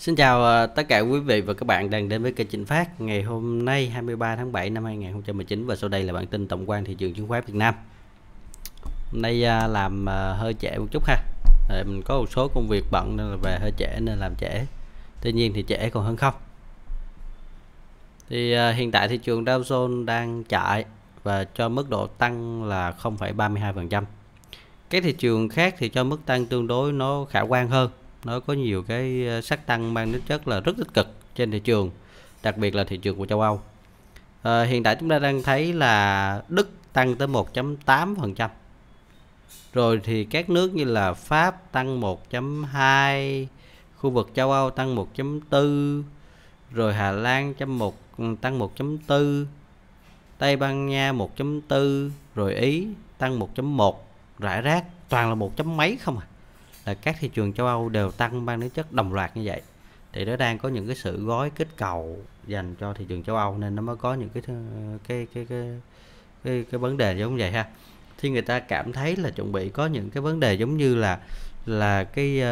Xin chào tất cả quý vị và các bạn đang đến với kênh Chính Phát. Ngày hôm nay 23 tháng 7 năm 2019 và sau đây là bản tin tổng quan thị trường chứng khoán Việt Nam. Hôm nay làm hơi trễ một chút ha. Mình có một số công việc bận nên là về hơi trễ nên làm trễ. Tuy nhiên thì trễ còn hơn không. Thì hiện tại thị trường Dow Jones đang chạy và cho mức độ tăng là 0,32%. Các thị trường khác thì cho mức tăng tương đối nó khả quan hơn. Nó có nhiều cái sắc tăng mang tính chất là rất tích cực trên thị trường, đặc biệt là thị trường của châu Âu. Hiện tại chúng ta đang thấy là Đức tăng tới 1,8%. Rồi thì các nước như là Pháp tăng 1,2%, khu vực châu Âu tăng 1,4%, rồi Hà Lan tăng 1,4%, Tây Ban Nha 1,4%, rồi Ý tăng 1,1%, rải rác toàn là 1 chấm mấy không à. Là các thị trường châu Âu đều tăng mang tính chất đồng loạt như vậy thì nó đang có những cái sự gói kích cầu dành cho thị trường châu Âu nên nó mới có những cái vấn đề giống vậy ha. Thì người ta cảm thấy là chuẩn bị có những cái vấn đề giống như là cái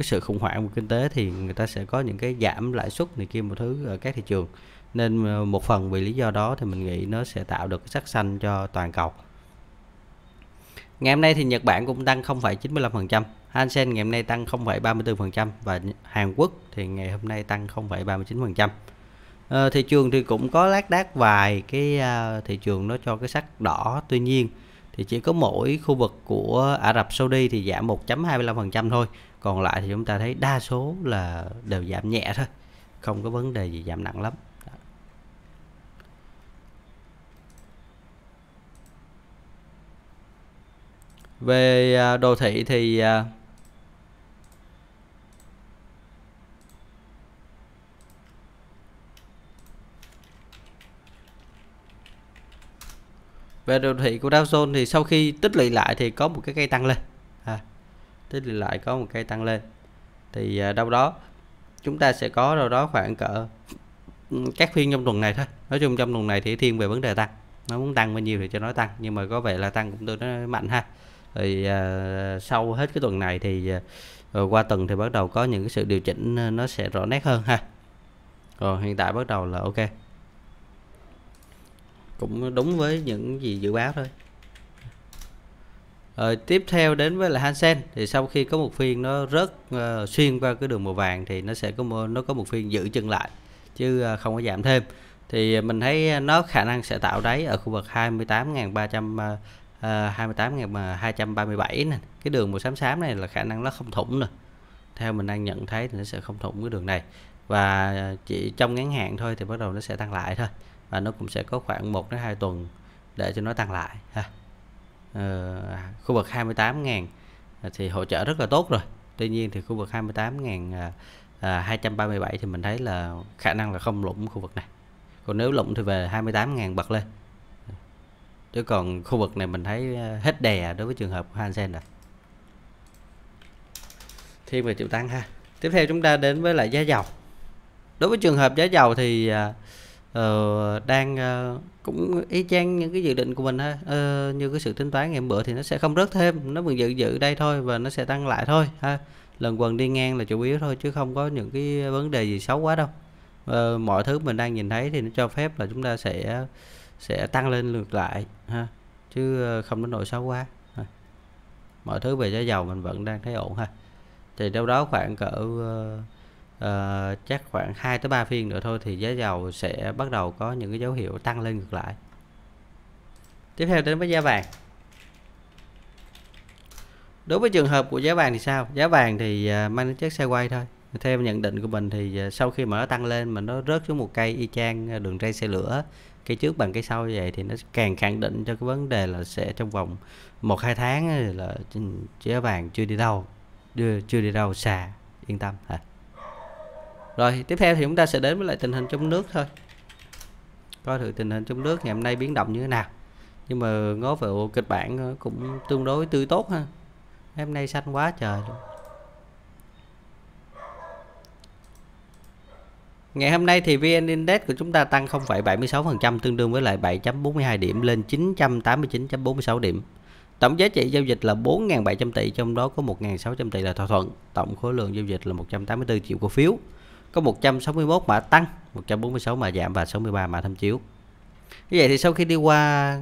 sự khủng hoảng của kinh tế thì người ta sẽ có những cái giảm lãi suất này kia một thứ ở các thị trường, nên một phần vì lý do đó thì mình nghĩ nó sẽ tạo được cái sắc xanh cho toàn cầu. Ngày hôm nay thì Nhật Bản cũng tăng 0,95%, Hang Seng ngày hôm nay tăng 0,34% và Hàn Quốc thì ngày hôm nay tăng 0,39%. Thị trường thì cũng có lác đác vài cái thị trường nó cho cái sắc đỏ, tuy nhiên thì chỉ có mỗi khu vực của Ả Rập Saudi thì giảm 1,25% thôi. Còn lại thì chúng ta thấy đa số là đều giảm nhẹ thôi, không có vấn đề gì giảm nặng lắm. Về đồ thị thì về đồ thị của Dow Jones thì sau khi tích lũy lại thì có một cái cây tăng lên tích lũy lại có một cây tăng lên thì đâu đó chúng ta sẽ có đâu đó khoảng cỡ các phiên trong tuần này thôi. Nói chung trong tuần này thì thiên về vấn đề tăng, nó muốn tăng bao nhiêu thì cho nó tăng, nhưng mà có vẻ là tăng cũng tương đối mạnh ha. Thì sau hết cái tuần này thì qua tuần thì bắt đầu có những cái sự điều chỉnh nó sẽ rõ nét hơn ha. Rồi hiện tại bắt đầu là ok, cũng đúng với những gì dự báo thôi. Rồi tiếp theo đến với là Hang Seng thì sau khi có một phiên nó rớt xuyên qua cái đường màu vàng thì nó sẽ có một phiên giữ chân lại chứ không có giảm thêm. Thì mình thấy nó khả năng sẽ tạo đáy ở khu vực 28.237 này. Cái đường màu xám xám này là khả năng nó không thủng nè. Theo mình đang nhận thấy thì nó sẽ không thủng cái đường này. Và chỉ trong ngắn hạn thôi thì bắt đầu nó sẽ tăng lại thôi. Và nó cũng sẽ có khoảng 1 đến 2 tuần để cho nó tăng lại ha. Khu vực 28.000 thì hỗ trợ rất là tốt rồi. Tuy nhiên thì khu vực 28.237 thì mình thấy là khả năng là không lũng khu vực này. Còn nếu lụng thì về 28.000 bật lên. Chứ còn khu vực này mình thấy hết đè đối với trường hợp Hang Seng rồi. Thêm về chịu tăng ha. Tiếp theo chúng ta đến với lại giá dầu. Đối với trường hợp giá dầu thì đang cũng y chang những cái dự định của mình ha. Như cái sự tính toán ngày hôm bữa thì nó sẽ không rớt thêm, nó vẫn giữ đây thôi và nó sẽ tăng lại thôi ha. Lần quần đi ngang là chủ yếu thôi chứ không có những cái vấn đề gì xấu quá đâu. Mọi thứ mình đang nhìn thấy thì nó cho phép là chúng ta sẽ tăng lên ngược lại ha, chứ không đến nỗi xấu quá ha. Mọi thứ về giá dầu mình vẫn đang thấy ổn ha. Thì đâu đó khoảng cỡ chắc khoảng 2 tới 3 phiên nữa thôi thì giá dầu sẽ bắt đầu có những cái dấu hiệu tăng lên ngược lại. Tiếp theo đến với giá vàng. Đối với trường hợp của giá vàng thì sao? Giá vàng thì mang tính chất sideways thôi. Theo nhận định của mình thì sau khi mà nó tăng lên mà nó rớt xuống một cây y chang đường ray xe lửa, cây trước bằng cây sau như vậy thì nó càng khẳng định cho cái vấn đề là sẽ trong vòng 1-2 tháng là giá vàng chưa đi đâu xa, yên tâm hả. Rồi tiếp theo thì chúng ta sẽ đến với lại tình hình trong nước thôi. Coi thử tình hình trong nước ngày hôm nay biến động như thế nào. Nhưng mà ngó về kịch bản cũng tương đối tươi tốt ha. Hôm nay xanh quá trời luôn. Ngày hôm nay thì VN-Index của chúng ta tăng 0,76% tương đương với lại 7.42 điểm lên 989.46 điểm. Tổng giá trị giao dịch là 4.700 tỷ, trong đó có 1.600 tỷ là thỏa thuận. Tổng khối lượng giao dịch là 184 triệu cổ phiếu. Có 161 mã tăng, 146 mã giảm và 63 mã tham chiếu. Như vậy thì sau khi đi qua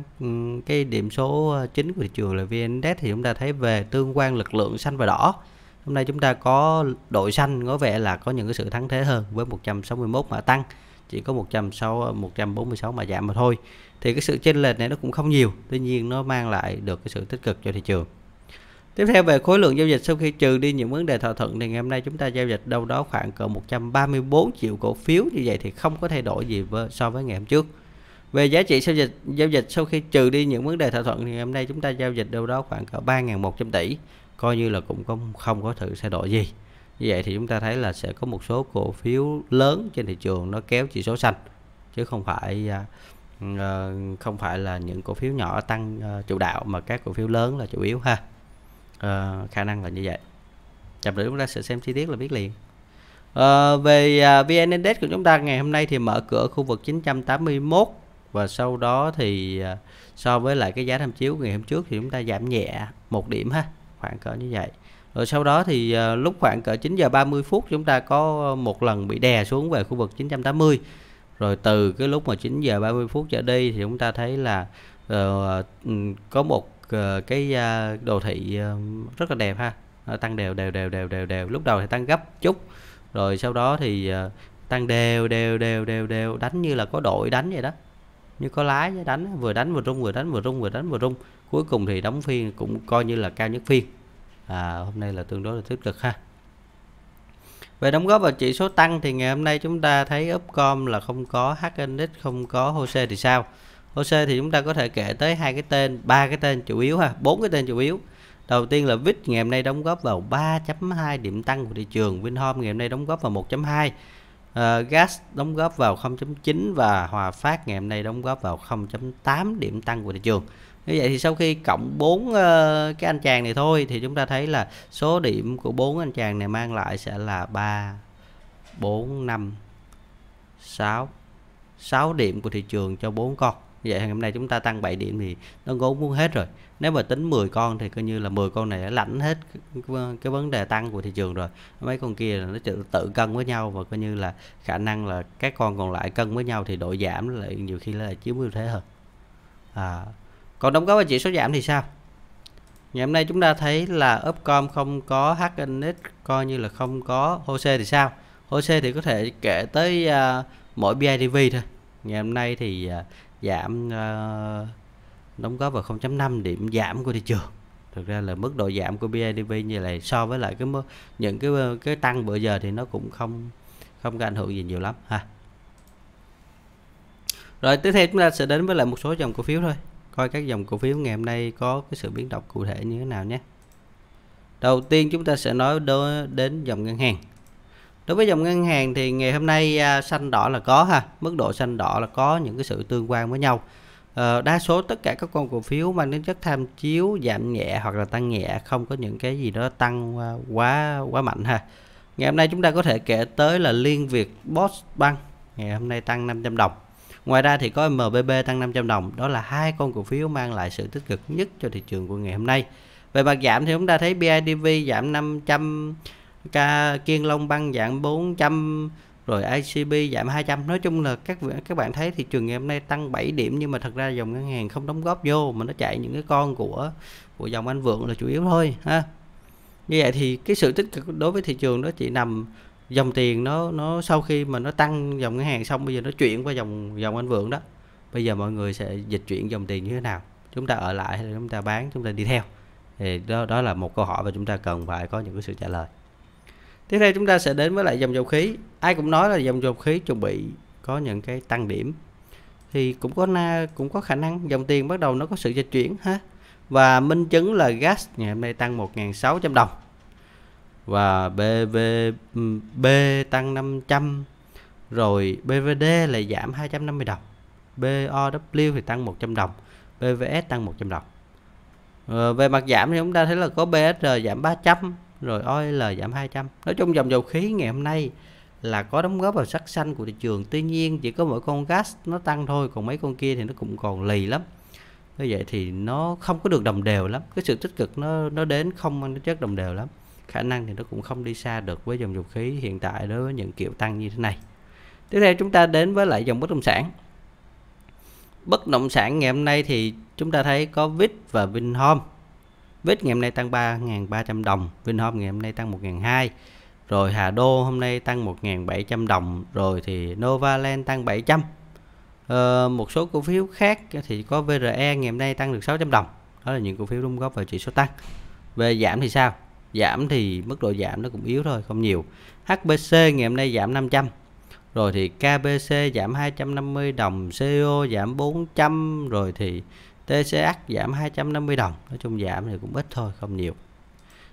cái điểm số chính của thị trường là VN-Index thì chúng ta thấy về tương quan lực lượng xanh và đỏ. Hôm nay chúng ta có đội xanh có vẻ là có những cái sự thắng thế hơn với 161 mã tăng, chỉ có 146 mã giảm mà thôi. Thì cái sự chênh lệch này nó cũng không nhiều, tuy nhiên nó mang lại được cái sự tích cực cho thị trường. Tiếp theo về khối lượng giao dịch, sau khi trừ đi những vấn đề thỏa thuận thì ngày hôm nay chúng ta giao dịch đâu đó khoảng cỡ 134 triệu cổ phiếu. Như vậy thì không có thay đổi gì so với ngày hôm trước. Về giá trị giao dịch sau khi trừ đi những vấn đề thỏa thuận thì ngày hôm nay chúng ta giao dịch đâu đó khoảng cỡ 3.100 tỷ, coi như là cũng không có sự thay đổi gì. Như vậy thì chúng ta thấy là sẽ có một số cổ phiếu lớn trên thị trường nó kéo chỉ số xanh, chứ không phải là những cổ phiếu nhỏ tăng chủ đạo, mà các cổ phiếu lớn là chủ yếu ha. Khả năng là như vậy. Chậm nữa chúng ta sẽ xem chi tiết là biết liền. Về VN Index của chúng ta ngày hôm nay thì mở cửa khu vực 981, và sau đó thì so với lại cái giá tham chiếu ngày hôm trước thì chúng ta giảm nhẹ một điểm ha, khoảng cỡ như vậy. Rồi sau đó thì lúc khoảng cỡ 9 giờ 30 phút chúng ta có một lần bị đè xuống về khu vực 980. Rồi từ cái lúc mà 9 giờ 30 phút trở đi thì chúng ta thấy là có một cái đồ thị rất là đẹp ha, tăng đều. Lúc đầu thì tăng gấp chút, rồi sau đó thì tăng đều, đánh như là có đội đánh vậy đó, như có lái đánh, vừa đánh vừa rung, vừa đánh vừa rung. Cuối cùng thì đóng phiên cũng coi như là cao nhất phiên. Hôm nay là tương đối là tích cực ha. Về đóng góp vào chỉ số tăng thì ngày hôm nay chúng ta thấy Upcom là không có, HNX không có, HOSE thì sao? HOSE thì chúng ta có thể kể tới ba cái tên chủ yếu ha, 4 cái tên chủ yếu. Đầu tiên là VIX ngày hôm nay đóng góp vào 3.2 điểm tăng của thị trường, Vinhomes ngày hôm nay đóng góp vào 1.2, GAS đóng góp vào 0.9 và Hòa Phát ngày hôm nay đóng góp vào 0.8 điểm tăng của thị trường. Như vậy thì sau khi cộng 4 cái anh chàng này thôi thì chúng ta thấy là số điểm của 4 anh chàng này mang lại sẽ là 6 điểm của thị trường cho 4 con. Vậy hôm nay chúng ta tăng 7 điểm thì nó cũng muốn hết rồi. Nếu mà tính 10 con thì coi như là 10 con này đã lãnh hết cái vấn đề tăng của thị trường rồi. Mấy con kia là nó tự cân với nhau, và coi như là khả năng là các con còn lại cân với nhau thì độ giảm lại nhiều khi là chiếm ưu thế hơn. Còn đóng góp vào chỉ số giảm thì sao? Ngày hôm nay chúng ta thấy là Upcom không có, HNX coi như là không có, HOSE thì sao? HOSE thì có thể kể tới mỗi BIDV thôi. Ngày hôm nay thì giảm đóng góp vào 0.5 điểm giảm của thị trường. Thực ra là mức độ giảm của BIDV như này so với lại những cái tăng bữa giờ thì nó cũng không có ảnh hưởng gì nhiều lắm ha. Rồi tiếp theo chúng ta sẽ đến với lại một số dòng cổ phiếu thôi. Coi các dòng cổ phiếu ngày hôm nay có cái sự biến động cụ thể như thế nào nhé. Đầu tiên chúng ta sẽ nói đến dòng ngân hàng. Đối với dòng ngân hàng thì ngày hôm nay xanh đỏ là có ha, mức độ xanh đỏ là có những cái sự tương quan với nhau. Đa số tất cả các con cổ phiếu mang tính chất tham chiếu giảm nhẹ hoặc là tăng nhẹ, không có những cái gì đó tăng quá mạnh ha. Ngày hôm nay chúng ta có thể kể tới là Liên Việt Post Bank ngày hôm nay tăng 500 đồng. Ngoài ra thì có MBB tăng 500 đồng, đó là hai con cổ phiếu mang lại sự tích cực nhất cho thị trường của ngày hôm nay. Về mặt giảm thì chúng ta thấy BIDV giảm 500, Kiên Long Băng giảm 400, rồi ICB giảm 200. Nói chung là các bạn thấy thị trường ngày hôm nay tăng 7 điểm, nhưng mà thật ra dòng ngân hàng không đóng góp vô, mà nó chạy những cái con của dòng anh Vượng là chủ yếu thôi ha. Như vậy thì cái sự tích cực đối với thị trường đó chỉ nằm dòng tiền nó sau khi mà nó tăng dòng ngân hàng xong, bây giờ nó chuyển qua dòng anh Vượng đó. Bây giờ mọi người sẽ dịch chuyển dòng tiền như thế nào, chúng ta ở lại hay là chúng ta bán, chúng ta đi theo, thì đó là một câu hỏi và chúng ta cần phải có những cái sự trả lời. Tiếp theo chúng ta sẽ đến với lại dòng dầu khí. Ai cũng nói là dòng dầu khí chuẩn bị có những cái tăng điểm, thì cũng có khả năng dòng tiền bắt đầu nó có sự dịch chuyển ha. Và minh chứng là gas ngày hôm nay tăng 1.600 đồng, và BVB tăng 500, rồi BVD lại giảm 250 đồng, BOW thì tăng 100 đồng, BVS tăng 100 đồng. Về mặt giảm thì chúng ta thấy là có BSR giảm 300, rồi OL giảm 200. Nói chung dòng dầu khí ngày hôm nay là có đóng góp vào sắc xanh của thị trường, tuy nhiên chỉ có mỗi con gas nó tăng thôi, còn mấy con kia thì nó cũng còn lì lắm. Như vậy thì nó không có được đồng đều lắm, cái sự tích cực nó đến không rất đồng đều lắm. Khả năng thì nó cũng không đi xa được với dòng dầu khí hiện tại đối với những kiểu tăng như thế này. Tiếp theo chúng ta đến với lại dòng bất động sản. Bất động sản ngày hôm nay thì chúng ta thấy có VIX và Vinhomes. VIX ngày hôm nay tăng 3.300 đồng, Vinhomes ngày hôm nay tăng 1.200, rồi Hà Đô hôm nay tăng 1.700 đồng, rồi thì Novaland tăng 700. Một số cổ phiếu khác thì có VRE ngày hôm nay tăng được 600 đồng. Đó là những cổ phiếu đóng góp vào chỉ số tăng. Về giảm thì sao? Giảm thì mức độ giảm nó cũng yếu thôi, không nhiều. HBC ngày hôm nay giảm 500. Rồi thì KBC giảm 250 đồng, CEO giảm 400, rồi thì TCS giảm 250 đồng. Nói chung giảm thì cũng ít thôi, không nhiều.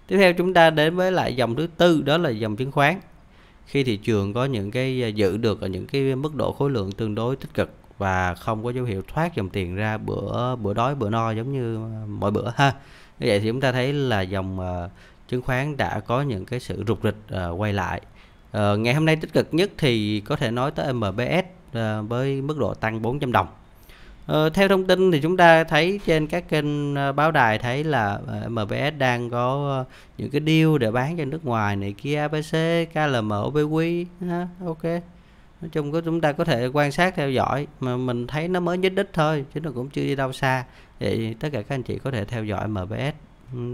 Tiếp theo chúng ta đến với lại dòng thứ tư, đó là dòng chứng khoán. Khi thị trường có những cái giữ được ở những cái mức độ khối lượng tương đối tích cực và không có dấu hiệu thoát dòng tiền ra bữa đói bữa no giống như mỗi bữa ha. Như vậy thì chúng ta thấy là dòng chứng khoán đã có những cái sự rục rịch quay lại. Ngày hôm nay tích cực nhất thì có thể nói tới MBS với mức độ tăng 400 đồng. Theo thông tin thì chúng ta thấy trên các kênh báo đài thấy là MBS đang có những cái deal để bán cho nước ngoài này kia, ABC, KLM, OBQ. Ok, nói chung có chúng ta có thể quan sát theo dõi, mà mình thấy nó mới nhích đích thôi chứ nó cũng chưa đi đâu xa. Thì tất cả các anh chị có thể theo dõi MBS,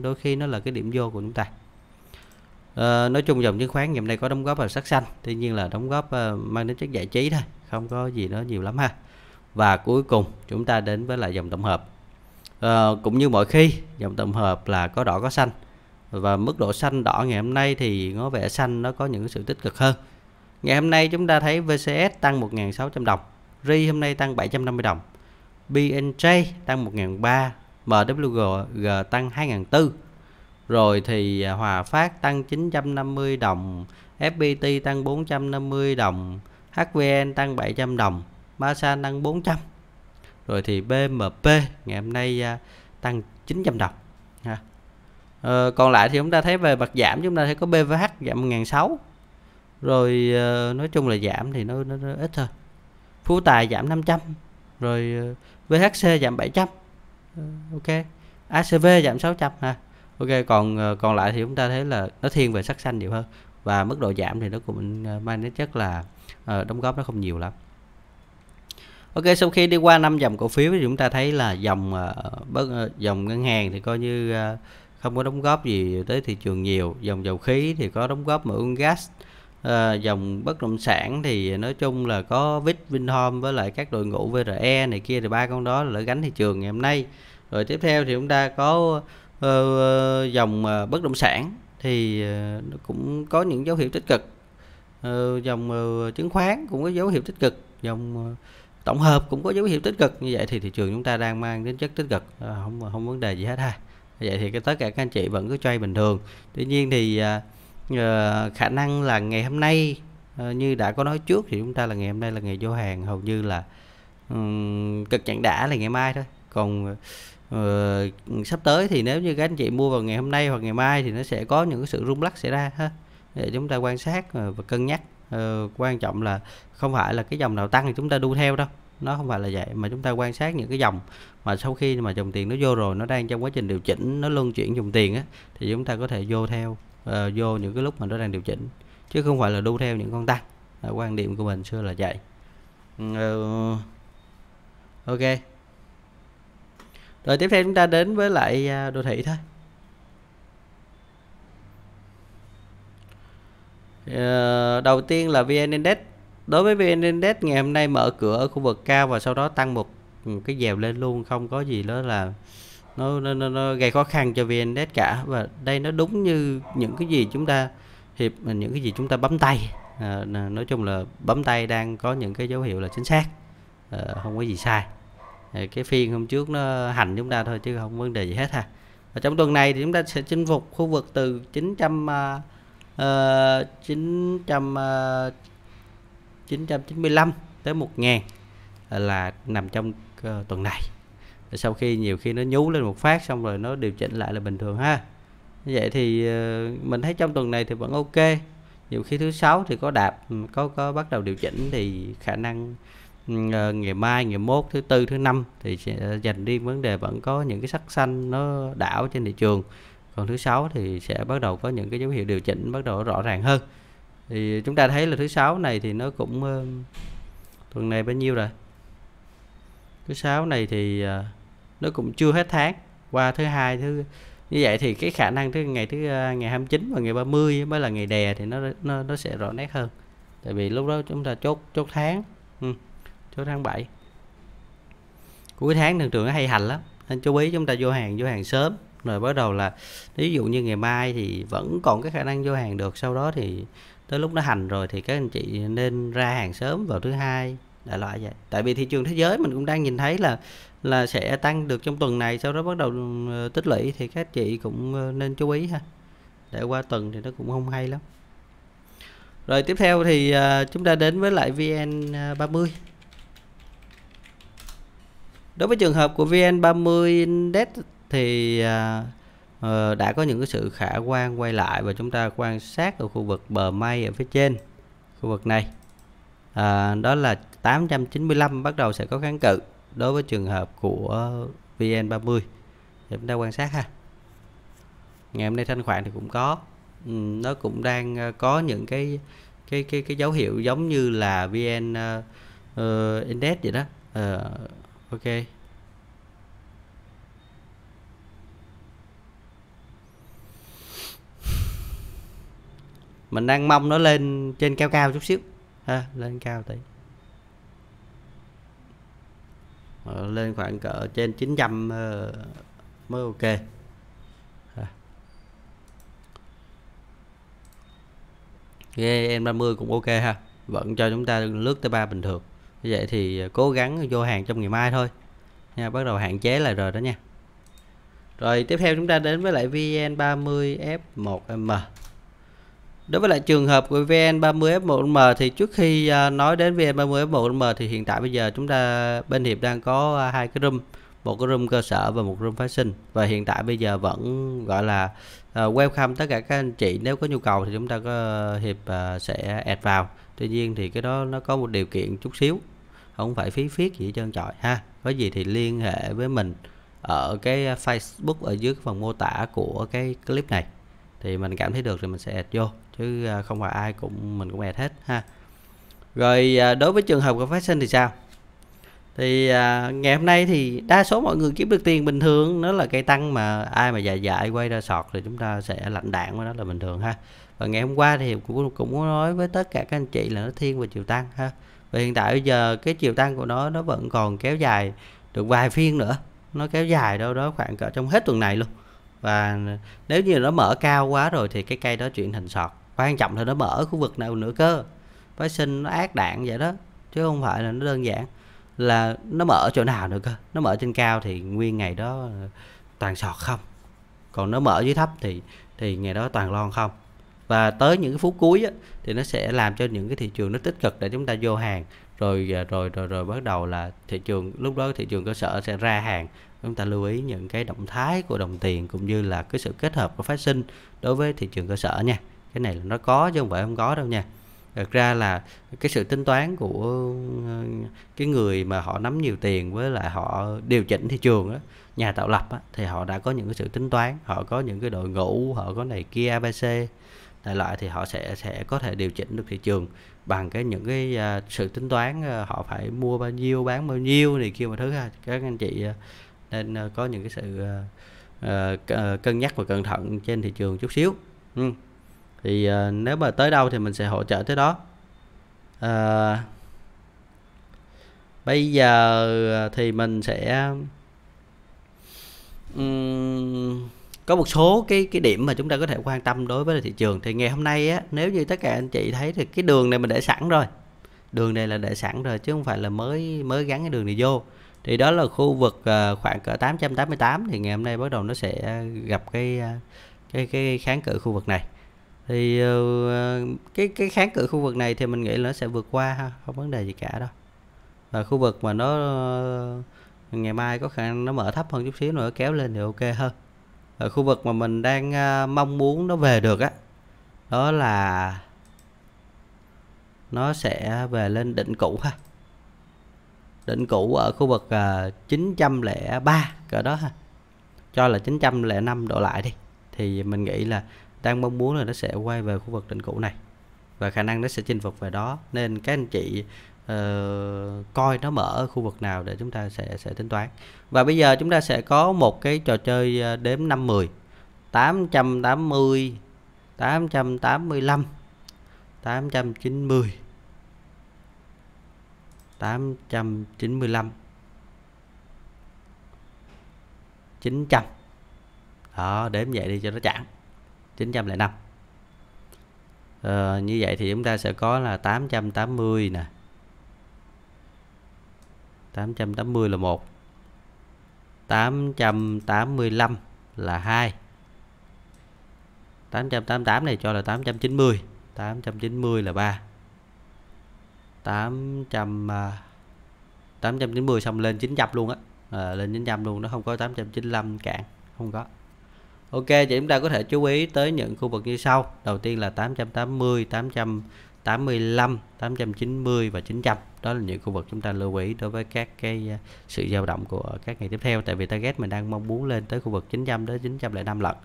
đôi khi nó là cái điểm vô của chúng ta. Nói chung dòng chứng khoán ngày hôm nay có đóng góp vào sắc xanh, tuy nhiên là đóng góp mang đến chất giải trí thôi, không có gì nó nhiều lắm ha. Và cuối cùng chúng ta đến với lại dòng tổng hợp. Cũng như mọi khi, dòng tổng hợp là có đỏ có xanh, và mức độ xanh đỏ ngày hôm nay thì có vẻ xanh nó có những sự tích cực hơn. Ngày hôm nay chúng ta thấy VCS tăng 1.600 đồng, RI hôm nay tăng 750 đồng, BNJ tăng 1.300, MWG tăng 2.400, rồi thì Hòa Phát tăng 950 đồng, FPT tăng 450 đồng, HVN tăng 700 đồng, Masan tăng 400, rồi thì BMP ngày hôm nay tăng 900 đồng ha. Còn lại thì chúng ta thấy về mặt giảm, chúng ta thấy có BVH giảm 1.600, rồi nói chung là giảm thì nó ít thôi. Phú Tài giảm 500, rồi VHC giảm 700, ok, ACV giảm 600 ha. Ok, còn lại thì chúng ta thấy là nó thiên về sắc xanh nhiều hơn, và mức độ giảm thì nó cũng mang đến chất là đóng góp nó không nhiều lắm. Ok, sau khi đi qua 5 dòng cổ phiếu thì chúng ta thấy là dòng ngân hàng thì coi như không có đóng góp gì tới thị trường nhiều. Dòng dầu khí thì có đóng góp GAS. Dòng bất động sản thì nói chung là có VIX, Vinhomes với lại các đội ngũ VRE này kia, thì ba con đó là gánh thị trường ngày hôm nay. Rồi tiếp theo thì chúng ta có dòng bất động sản thì cũng có những dấu hiệu tích cực, dòng chứng khoán cũng có dấu hiệu tích cực, dòng tổng hợp cũng có dấu hiệu tích cực. Như vậy thì thị trường chúng ta đang mang đến chất tích cực, không vấn đề gì hết ha. Vậy thì tất cả các anh chị vẫn cứ trade bình thường. Tuy nhiên thì khả năng là ngày hôm nay như đã có nói trước thì chúng ta là ngày hôm nay là ngày vô hàng, hầu như là cực chẳng đã là ngày mai thôi. Còn sắp tới thì nếu như các anh chị mua vào ngày hôm nay hoặc ngày mai thì nó sẽ có những cái sự rung lắc xảy ra ha. Để chúng ta quan sát và cân nhắc. Quan trọng là không phải là cái dòng nào tăng thì chúng ta đu theo đâu, nó không phải là vậy, mà chúng ta quan sát những cái dòng mà sau khi mà dòng tiền nó vô rồi, nó đang trong quá trình điều chỉnh, nó luân chuyển dòng tiền á, thì chúng ta có thể vô theo vô những cái lúc mà nó đang điều chỉnh, chứ không phải là đu theo những con tăng. Quan điểm của mình xưa là vậy. Ok, rồi tiếp theo chúng ta đến với lại đồ thị thôi. Đầu tiên là VN-Index. Đối với VN-Index ngày hôm nay mở cửa ở khu vực cao và sau đó tăng một cái dèo lên luôn, không có gì đó là nó gây khó khăn cho VN-Index cả. Và đây nó đúng như những cái gì chúng ta bấm tay. Nói chung là bấm tay đang có những cái dấu hiệu là chính xác, không có gì sai. Cái phiên hôm trước nó hành chúng ta thôi chứ không vấn đề gì hết ha. Và trong tuần này thì chúng ta sẽ chinh phục khu vực từ 995 tới 1000 là nằm trong tuần này. Sau khi nhiều khi nó nhú lên một phát xong rồi nó điều chỉnh lại là bình thường ha. Vậy thì mình thấy trong tuần này thì vẫn ok. Nhiều khi thứ sáu thì có đạp, có bắt đầu điều chỉnh, thì khả năng ngày mai, ngày mốt, thứ tư, thứ năm thì sẽ dành riêng vấn đề vẫn có những cái sắc xanh nó đảo trên thị trường. Còn thứ sáu thì sẽ bắt đầu có những cái dấu hiệu điều chỉnh bắt đầu rõ ràng hơn. Thì chúng ta thấy là thứ sáu này thì nó cũng tuần này bao nhiêu rồi? Thứ sáu này thì nó cũng chưa hết tháng, qua thứ hai thứ như vậy thì cái khả năng ngày 29 và ngày 30 mới là ngày đè thì nó sẽ rõ nét hơn. Tại vì lúc đó chúng ta chốt tháng, chốt tháng 7. Cuối tháng thường nó hay hành lắm. Nên chú ý chúng ta vô hàng sớm. Rồi bắt đầu là ví dụ như ngày mai thì vẫn còn cái khả năng vô hàng được, sau đó thì tới lúc nó hành rồi thì các anh chị nên ra hàng sớm vào thứ hai, đại loại vậy. Tại vì thị trường thế giới mình cũng đang nhìn thấy là sẽ tăng được trong tuần này, sau đó bắt đầu tích lũy thì các chị cũng nên chú ý ha. Để qua tuần thì nó cũng không hay lắm. Rồi tiếp theo thì chúng ta đến với lại VN30. Đối với trường hợp của VN30 Index thì đã có những cái sự khả quan quay lại và chúng ta quan sát ở khu vực bờ mây ở phía trên khu vực này, đó là 895 bắt đầu sẽ có kháng cự đối với trường hợp của VN30. Chúng ta quan sát ha, ngày hôm nay thanh khoản thì cũng có, nó cũng đang có những cái dấu hiệu giống như là VN Index vậy đó. Ok, mình đang mong nó lên trên cao cao chút xíu ha, lên cao tí, lên khoảng cỡ trên 900 mới ok ha. VN30 cũng ok ha, vẫn cho chúng ta lướt tới 3 bình thường. Như vậy thì cố gắng vô hàng trong ngày mai thôi nha, bắt đầu hạn chế lại rồi đó nha. Rồi tiếp theo chúng ta đến với lại VN30F1M. Đối với lại trường hợp của VN30F1M thì trước khi nói đến VN30F1M thì hiện tại bây giờ chúng ta bên Hiệp đang có hai cái room, một cái room cơ sở và một room phái sinh, và hiện tại bây giờ vẫn gọi là welcome tất cả các anh chị, nếu có nhu cầu thì chúng ta có Hiệp sẽ add vào. Tuy nhiên thì cái đó nó có một điều kiện chút xíu, không phải phí phiết gì hết trơn trọi ha. Có gì thì liên hệ với mình ở cái Facebook ở dưới phần mô tả của cái clip này, thì mình cảm thấy được thì mình sẽ add vô, chứ không phải ai mình cũng add hết ha. Rồi đối với trường hợp của phát sinh thì sao? Thì ngày hôm nay thì đa số mọi người kiếm được tiền bình thường, nó là cây tăng mà ai mà dại quay ra sọt thì chúng ta sẽ lạnh đạn với nó là bình thường ha. Và ngày hôm qua thì cũng nói với tất cả các anh chị là nó thiên về chiều tăng ha. Và hiện tại bây giờ cái chiều tăng của nó vẫn còn kéo dài được vài phiên nữa, nó kéo dài đâu đó khoảng cỡ trong hết tuần này luôn. Và nếu như nó mở cao quá rồi thì cái cây đó chuyển thành sọt, quan trọng là nó mở khu vực nào nữa cơ. Phái sinh nó ác đạn vậy đó, chứ không phải là nó đơn giản là nó mở chỗ nào nữa cơ. Nó mở trên cao thì nguyên ngày đó toàn sọt không, còn nó mở dưới thấp thì ngày đó toàn lon không. Và tới những cái phút cuối á, thì nó sẽ làm cho những cái thị trường nó tích cực để chúng ta vô hàng, rồi bắt đầu là thị trường, lúc đó thị trường cơ sở sẽ ra hàng. Chúng ta lưu ý những cái động thái của đồng tiền cũng như là cái sự kết hợp của phát sinh đối với thị trường cơ sở nha. Cái này là nó có chứ không phải không có đâu nha. Thật ra là cái sự tính toán của cái người mà họ nắm nhiều tiền với lại họ điều chỉnh thị trường đó, nhà tạo lập đó, thì họ đã có những cái sự tính toán, họ có những cái đội ngũ, họ có này kia ABC đại loại, thì họ sẽ có thể điều chỉnh được thị trường bằng những cái sự tính toán, họ phải mua bao nhiêu bán bao nhiêu này kia mọi thứ ha. Các anh chị nên có những cái sự cân nhắc và cẩn thận trên thị trường chút xíu. Thì nếu mà tới đâu thì mình sẽ hỗ trợ tới đó. Bây giờ thì mình sẽ có một số cái điểm mà chúng ta có thể quan tâm đối với thị trường. Thì ngày hôm nay á, nếu như tất cả anh chị thấy thì cái đường này mình để sẵn rồi, đường này là để sẵn rồi chứ không phải là mới gắn cái đường này vô. Thì đó là khu vực khoảng cỡ 888 thì ngày hôm nay bắt đầu nó sẽ gặp cái kháng cự khu vực này. Thì cái kháng cự khu vực này thì mình nghĩ là nó sẽ vượt qua ha, không vấn đề gì cả đâu. Và khu vực mà nó ngày mai có khả năng nó mở thấp hơn chút xíu nữa kéo lên thì ok hơn. Và khu vực mà mình đang mong muốn nó về được á, đó là nó sẽ về lên đỉnh cũ ha. đỉnh cũ ở khu vực 903 cỡ đó ha, cho là 905 độ lại đi, thì mình nghĩ là đang mong muốn là nó sẽ quay về khu vực đỉnh cũ này và khả năng nó sẽ chinh phục về đó. Nên các anh chị coi nó mở ở khu vực nào để chúng ta sẽ tính toán. Và bây giờ chúng ta sẽ có một cái trò chơi đếm 5-10, 880, 885, 890, 895, 900. Đó, đếm vậy đi cho nó chẵn. 905. Như vậy thì chúng ta sẽ có là 880 nè, 880 là 1, 885 là 2, 888 này cho là 890, 890 là 3, 890 xong lên 900 luôn á, lên 900 luôn, nó không có 895 cạn, không có. Ok, thì chúng ta có thể chú ý tới những khu vực như sau. Đầu tiên là 880, 885, 890 và 900. Đó là những khu vực chúng ta lưu ý đối với các cái sự dao động của các ngày tiếp theo. Tại vì target mình đang mong muốn lên tới khu vực 900 đến 905 lần,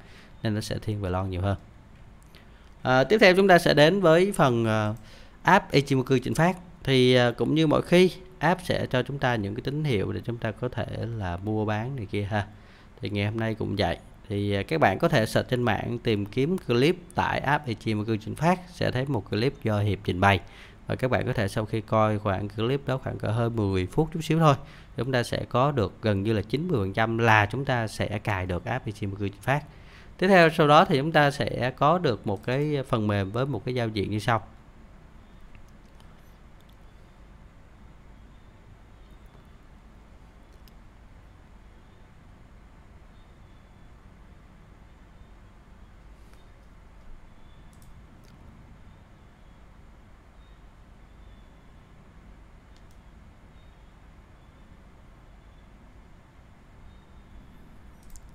nên nó sẽ thiên về lon nhiều hơn. Tiếp theo chúng ta sẽ đến với phần app Ichimoku Chính Phát. Thì cũng như mọi khi, app sẽ cho chúng ta những cái tín hiệu để chúng ta có thể là mua bán này kia ha. Thì ngày hôm nay cũng vậy. Thì các bạn có thể search trên mạng tìm kiếm clip tại app Ichimoku Chính Phát, sẽ thấy một clip do Hiệp trình bày. Và các bạn có thể sau khi coi khoảng clip đó khoảng cỡ hơi 10 phút chút xíu thôi, chúng ta sẽ có được gần như là 90% là chúng ta sẽ cài được app Ichimoku Chính Phát. Tiếp theo sau đó thì chúng ta sẽ có được một cái phần mềm với một cái giao diện như sau.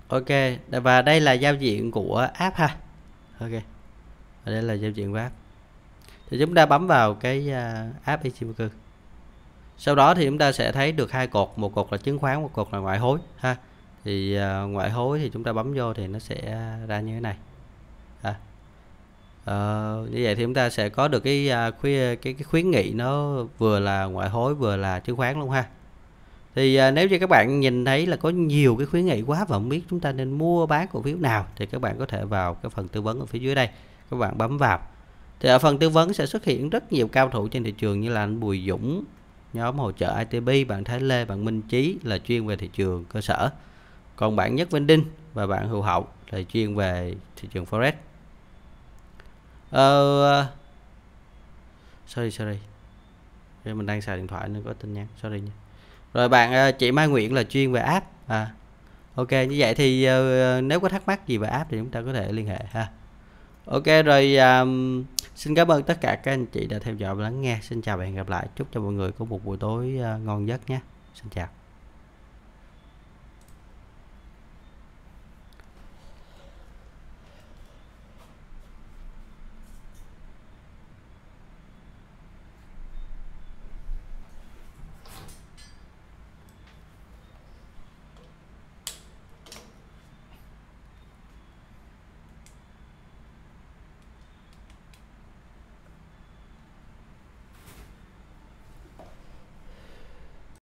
Ok, và đây là giao diện của app ha. Ok, và đây là giao diện của app. Thì chúng ta bấm vào cái app Ichimoku. Sau đó thì chúng ta sẽ thấy được hai cột, một cột là chứng khoán, một cột là ngoại hối ha. Thì ngoại hối thì chúng ta bấm vô thì nó sẽ ra như thế này. Như vậy thì chúng ta sẽ có được cái khuyến nghị nó vừa là ngoại hối vừa là chứng khoán luôn ha. Thì nếu như các bạn nhìn thấy là có nhiều cái khuyến nghị quá và không biết chúng ta nên mua bán cổ phiếu nào, thì các bạn có thể vào cái phần tư vấn ở phía dưới đây. Các bạn bấm vào. Thì ở phần tư vấn sẽ xuất hiện rất nhiều cao thủ trên thị trường như là anh Bùi Dũng, nhóm hỗ trợ ITB, bạn Thái Lê, bạn Minh Chí là chuyên về thị trường cơ sở. Còn bạn Nhất Vinh Đinh và bạn Hữu Hậu là chuyên về thị trường Forex. Sorry. Mình đang xài điện thoại nên có tin nhắn, sorry nha. Rồi bạn chị Mai Nguyễn là chuyên về app. Ok, như vậy thì nếu có thắc mắc gì về app thì chúng ta có thể liên hệ ha. Ok rồi, xin cảm ơn tất cả các anh chị đã theo dõi và lắng nghe. Xin chào và hẹn gặp lại. Chúc cho mọi người có một buổi tối ngon giấc nhé. Xin chào.